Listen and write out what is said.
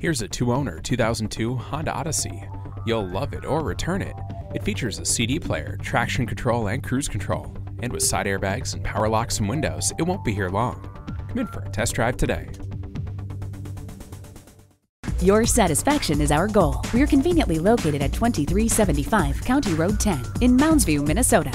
Here's a two-owner 2002 Honda Odyssey. You'll love it or return it. It features a CD player, traction control, and cruise control. And with side airbags and power locks and windows, it won't be here long. Come in for a test drive today. Your satisfaction is our goal. We're conveniently located at 2375 County Road 10 in Mounds View, Minnesota.